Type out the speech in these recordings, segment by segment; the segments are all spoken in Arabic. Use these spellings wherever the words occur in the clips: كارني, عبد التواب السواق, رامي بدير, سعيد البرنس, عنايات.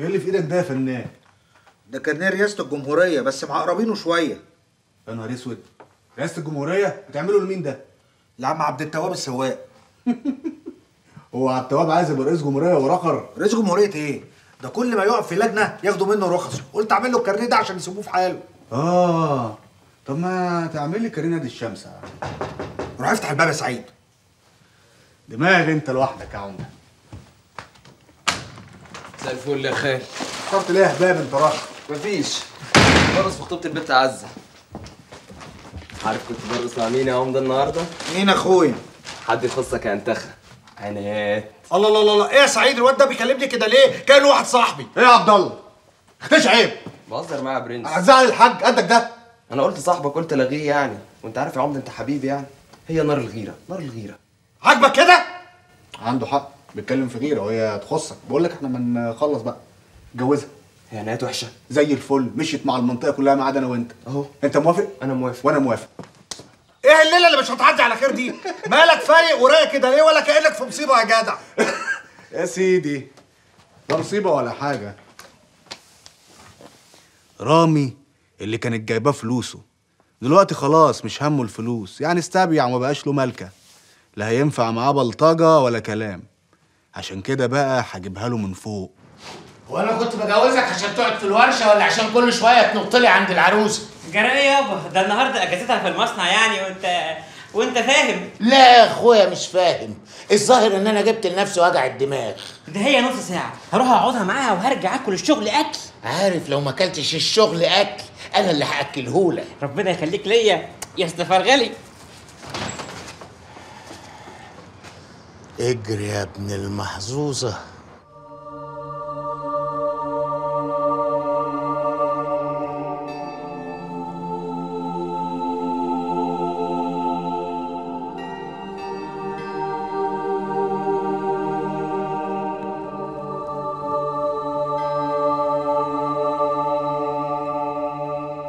ايه اللي في ايدك ده يا فنان؟ ده كارنيه رئاسة الجمهورية بس معقربينه شوية. يا نهار اسود، رئاسة الجمهورية؟ بتعملوا لمين ده؟ لعم عبد التواب السواق. هو عبد التواب عايز يبقى رئيس جمهورية ورقر؟ رئيس جمهورية ايه؟ ده كل ما يقف في لجنة ياخدوا منه رخصه، قلت اعمل له الكارنيه ده عشان يسيبوه في حاله. اه طب ما تعمل لي كارنيه نادي الشمس. روح افتح الباب يا سعيد. دماغي انت لوحدك يا عمده. مساء الفل يا خال. فكرت ليه يا هباب انت راجل؟ مفيش، برقص في خطوبة البت عزة. عارف كنت برقص مع مين يا عمده النهارده؟ مين اخويا؟ حد يخصك يا انتخى. عنايات. الله الله الله الله، ايه يا سعيد الواد ده بيكلمني كده ليه؟ كان واحد صاحبي. ايه يا عبد الله؟ اختش عيب. بهزر معايا يا برنس. هتزعل الحاج قدك ده؟ انا قلت صاحبك قلت لغيه يعني، وانت عارف يا عمده انت حبيبي يعني. هي نار الغيرة، نار الغيرة. عاجبك كده؟ عنده حق، بيتكلم في غيره وهي تخصك، بقول لك احنا ما نخلص بقى اتجوزها. هي عنايات وحشة؟ زي الفل، مشيت مع المنطقة كلها ما عدا انا وانت. اهو. انت موافق؟ انا موافق. وانا موافق. ايه الليلة اللي مش هتعدي على خير دي؟ مالك فايق ورايق كده ليه ولا كأنك في مصيبة يا جدع؟ يا سيدي، لا مصيبة ولا حاجة. رامي اللي كانت جايباه فلوسه دلوقتي خلاص مش همه الفلوس، يعني استبيع وما بقاش له ملكه، لا هينفع معاه بلطجه ولا كلام، عشان كده بقى هجيبها له من فوق. وانا كنت بجوزك عشان تقعد في الورشه ولا عشان كل شويه تنط لي عند العروسه؟ جرى ايه يابا؟ ده النهارده اجازتها في المصنع يعني وانت فاهم. لا يا اخويا مش فاهم، الظاهر ان انا جبت لنفسي وجع الدماغ. ده هي نص ساعه هروح اقعدها معاها وهرجع اكل الشغل اكل. عارف لو ما اكلتش الشغل اكل انا اللي هاكلهولك. ربنا يخليك ليا يا استفرغلي. اجري يا ابن المحظوظه.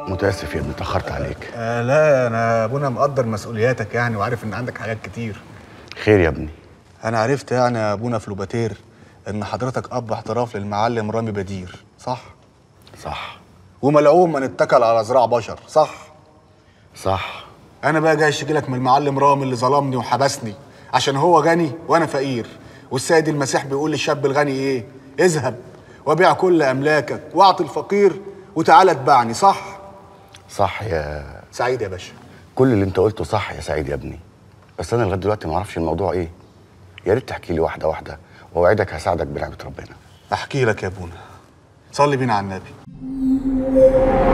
متأسف يا ابني اتأخرت عليك. لا أنا أبونا مقدر مسؤولياتك يعني وعارف إن عندك حاجات كتير. خير يا ابني. أنا عرفت يعني يا أبونا في لوباتير إن حضرتك أب احتراف للمعلم رامي بدير، صح؟ صح. وملعون من اتكل على ذراع بشر، صح؟ صح. أنا بقى جاي أشتكي لك من المعلم رامي اللي ظلمني وحبسني عشان هو غني وأنا فقير، والسيد المسيح بيقول للشاب الغني إيه؟ اذهب وبيع كل أملاكك وأعطي الفقير وتعالى اتبعني، صح؟ صح يا سعيد يا باشا. كل اللي انت قلته صح يا سعيد يا ابني، بس انا لغايه دلوقتي ما اعرفش الموضوع ايه. يا ريت تحكي لي واحده واحده واوعدك هساعدك بنعمه ربنا. احكي لك يا ابونا. صلي بينا على النبي.